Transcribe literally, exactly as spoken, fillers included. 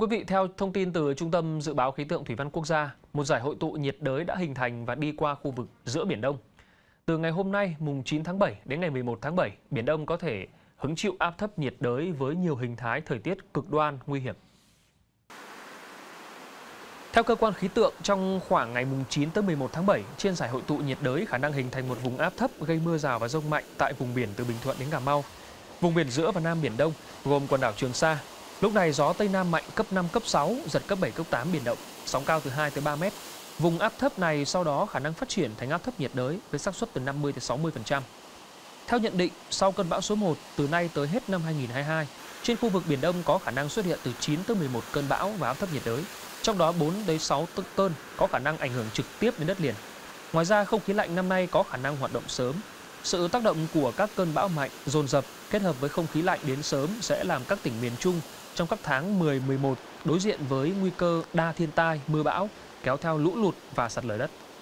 Thưa quý vị, theo thông tin từ Trung tâm Dự báo Khí tượng Thủy văn Quốc gia, một giải hội tụ nhiệt đới đã hình thành và đi qua khu vực giữa Biển Đông. Từ ngày hôm nay, mùng chín tháng bảy đến ngày mười một tháng bảy, Biển Đông có thể hứng chịu áp thấp nhiệt đới với nhiều hình thái thời tiết cực đoan nguy hiểm. Theo cơ quan khí tượng, trong khoảng ngày mùng chín tới mười một tháng bảy, trên giải hội tụ nhiệt đới khả năng hình thành một vùng áp thấp gây mưa rào và dông mạnh tại vùng biển từ Bình Thuận đến Cà Mau, vùng biển giữa và Nam Biển Đông gồm quần đảo Trường Sa. Lúc này gió Tây Nam mạnh cấp năm, cấp sáu, giật cấp bảy, cấp tám biển động, sóng cao từ hai tới ba mét. Vùng áp thấp này sau đó khả năng phát triển thành áp thấp nhiệt đới với xác suất từ năm mươi tới sáu mươi phần trăm. Theo nhận định, sau cơn bão số một, từ nay tới hết năm hai nghìn không trăm hai mươi hai, trên khu vực Biển Đông có khả năng xuất hiện từ chín tới mười một cơn bão và áp thấp nhiệt đới, trong đó bốn tới sáu tức cơn có khả năng ảnh hưởng trực tiếp đến đất liền. Ngoài ra, không khí lạnh năm nay có khả năng hoạt động sớm. Sự tác động của các cơn bão mạnh dồn dập kết hợp với không khí lạnh đến sớm sẽ làm các tỉnh miền Trung trong các tháng mười, mười một đối diện với nguy cơ đa thiên tai, mưa bão, kéo theo lũ lụt và sạt lở đất.